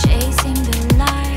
Chasing the light.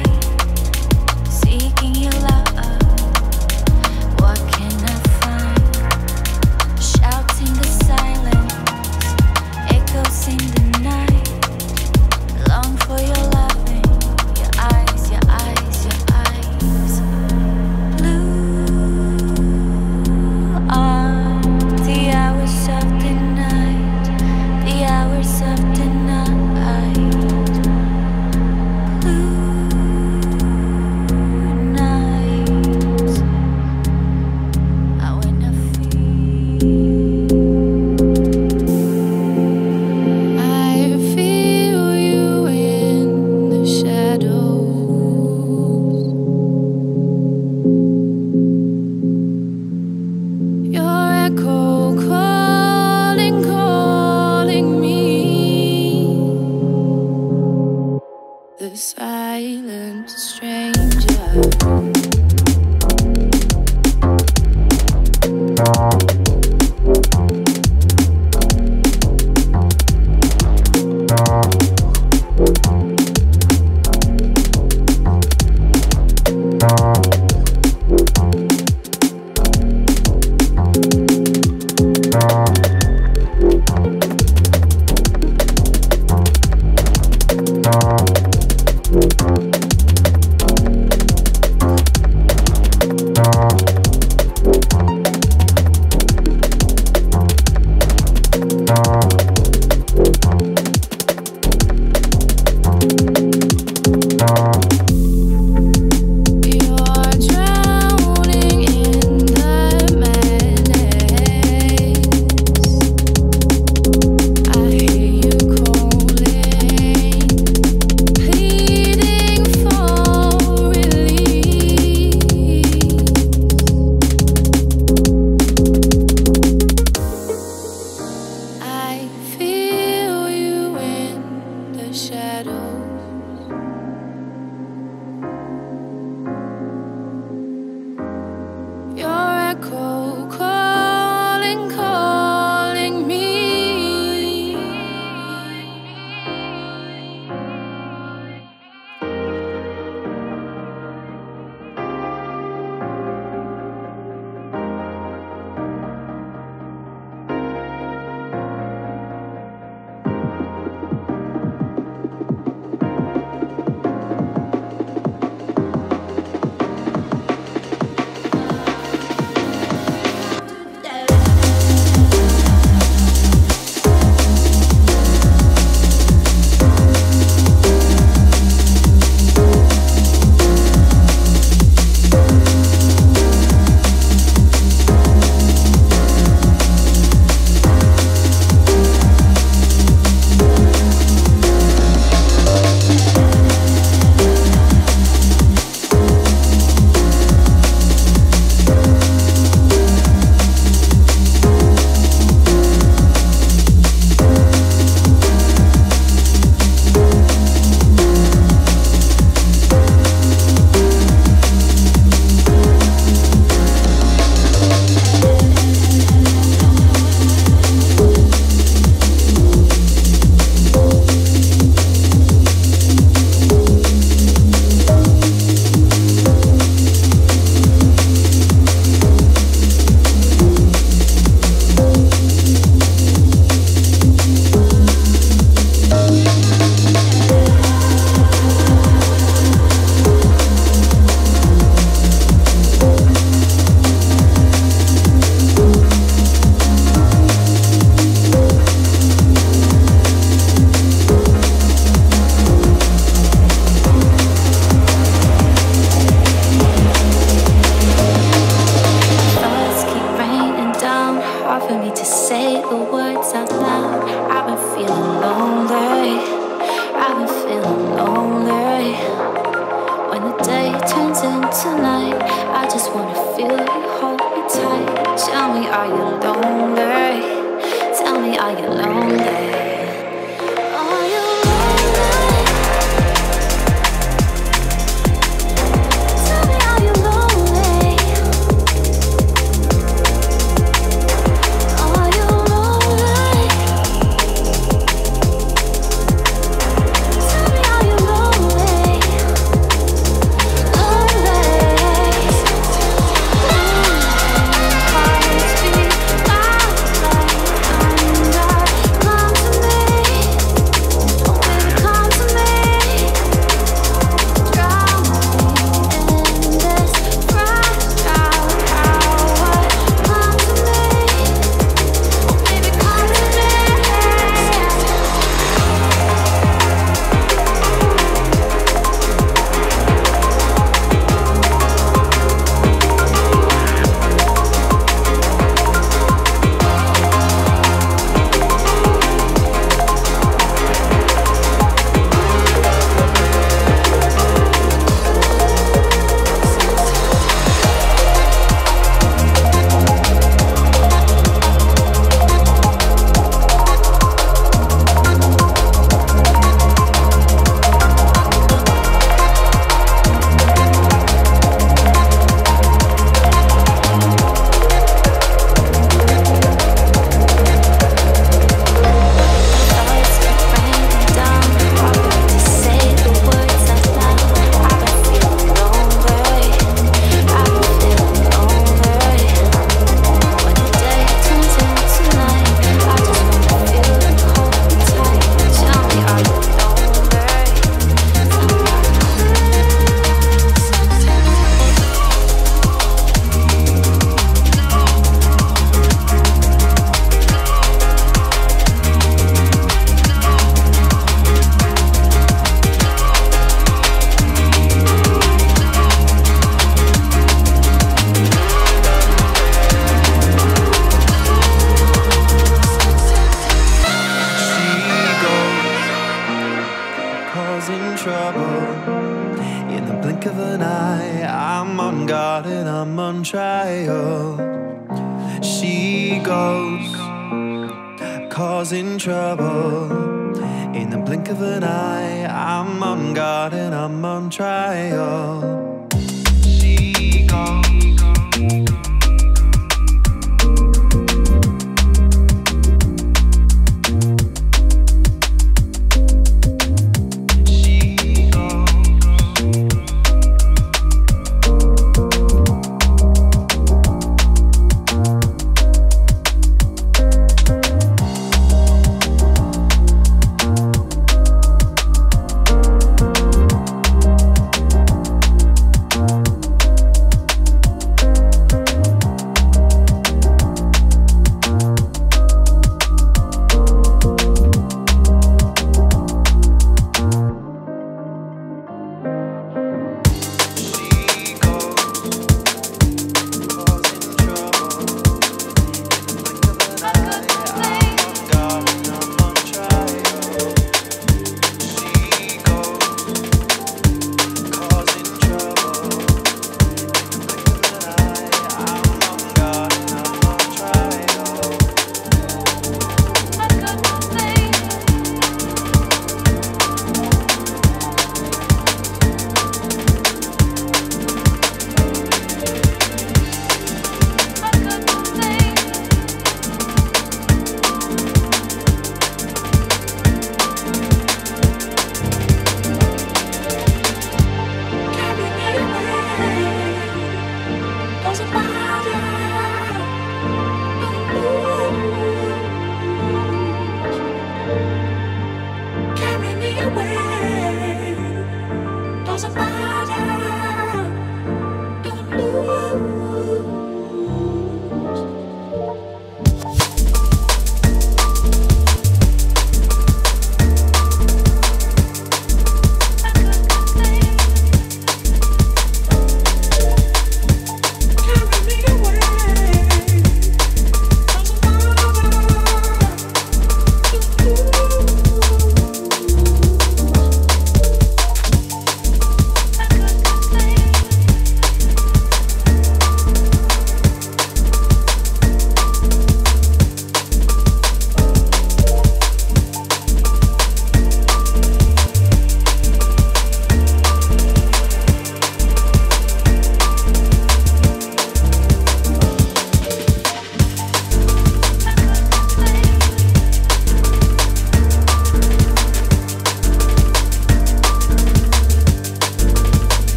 trouble. In the blink of an eye, I'm on guard and I'm on trial. She goes, causing trouble. In the blink of an eye, I'm on guard and I'm on trial. She goes.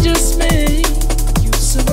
Just make you some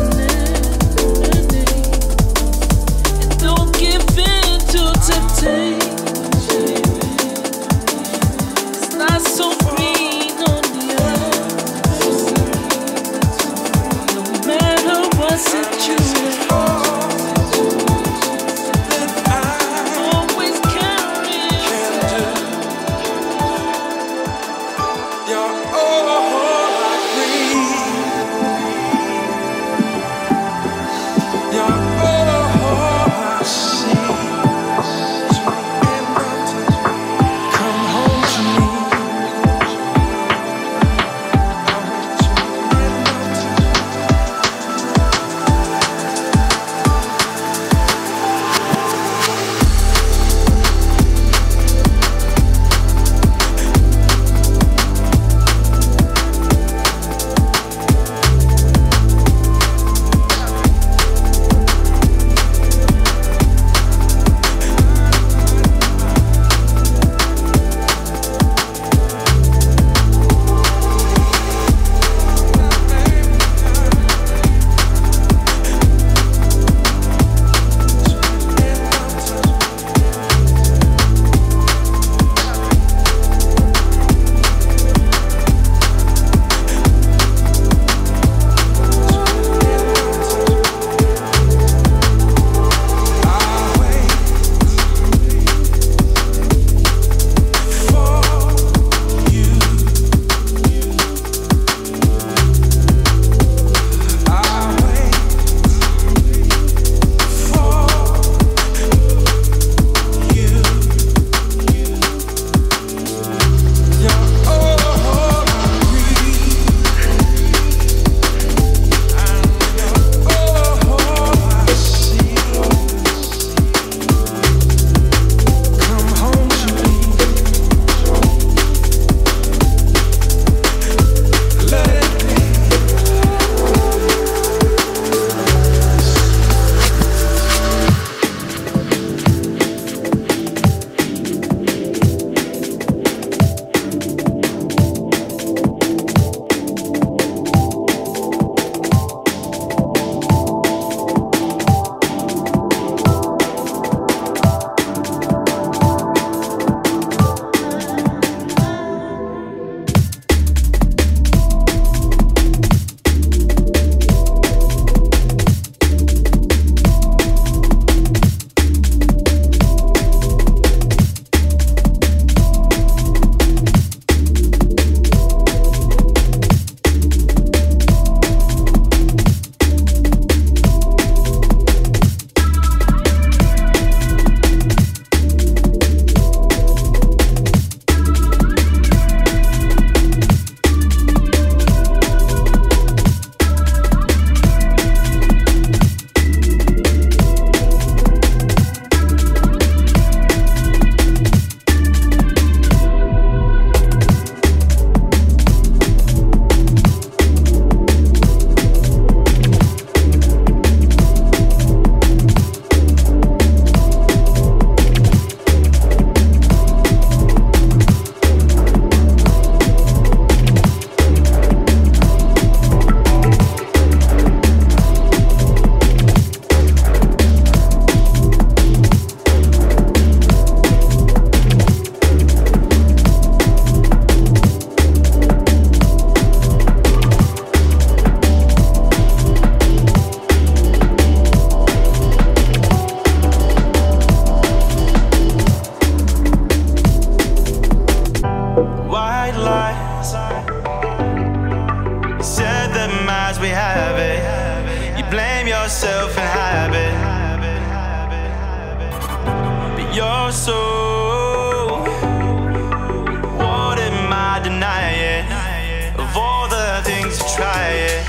the minds we have it. You blame yourself and habit, but you're so, what am I denying? Of all the things you try it.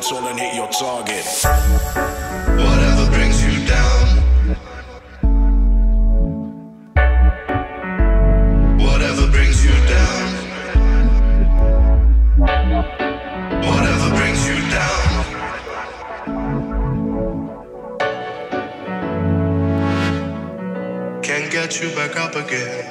dancehall and hit your target. Whatever brings you down, whatever brings you down, whatever brings you down, can't get you back up again.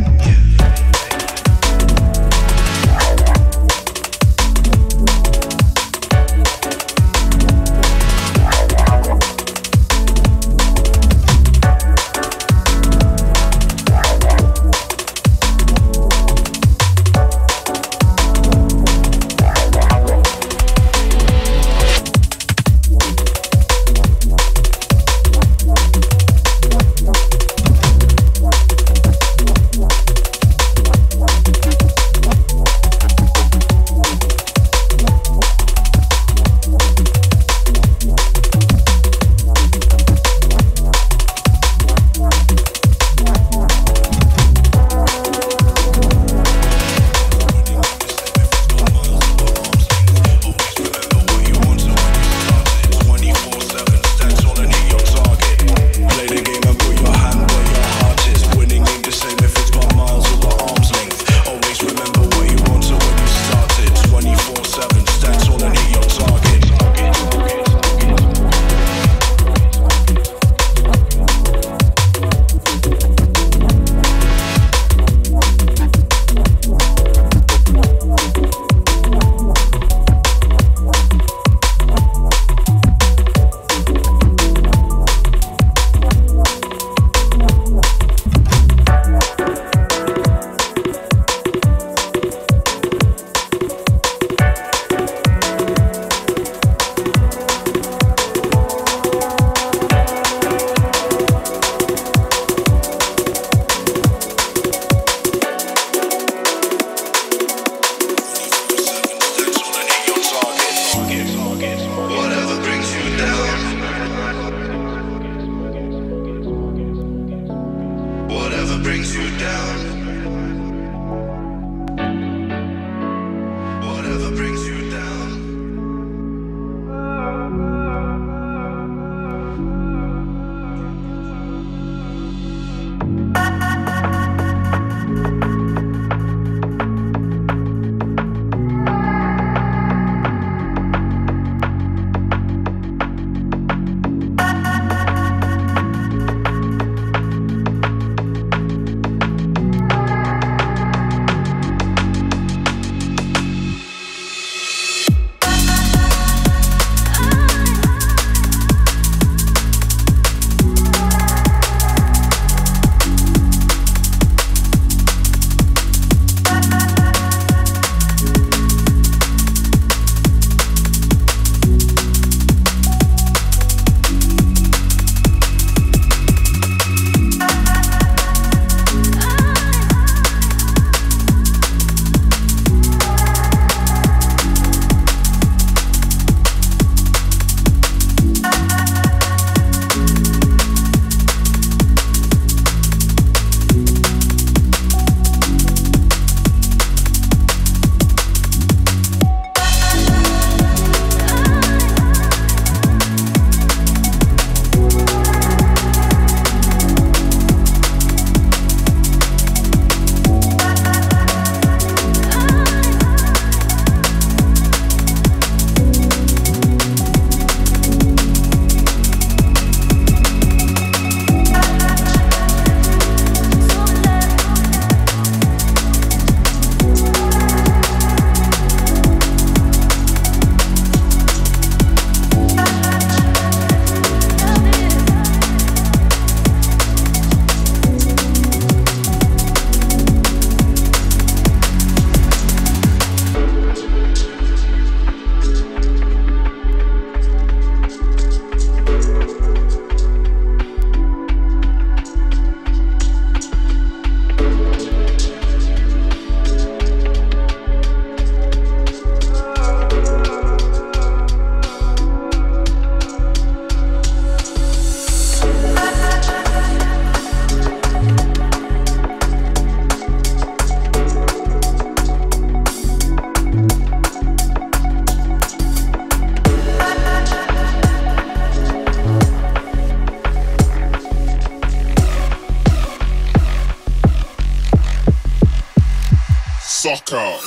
talk.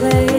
place.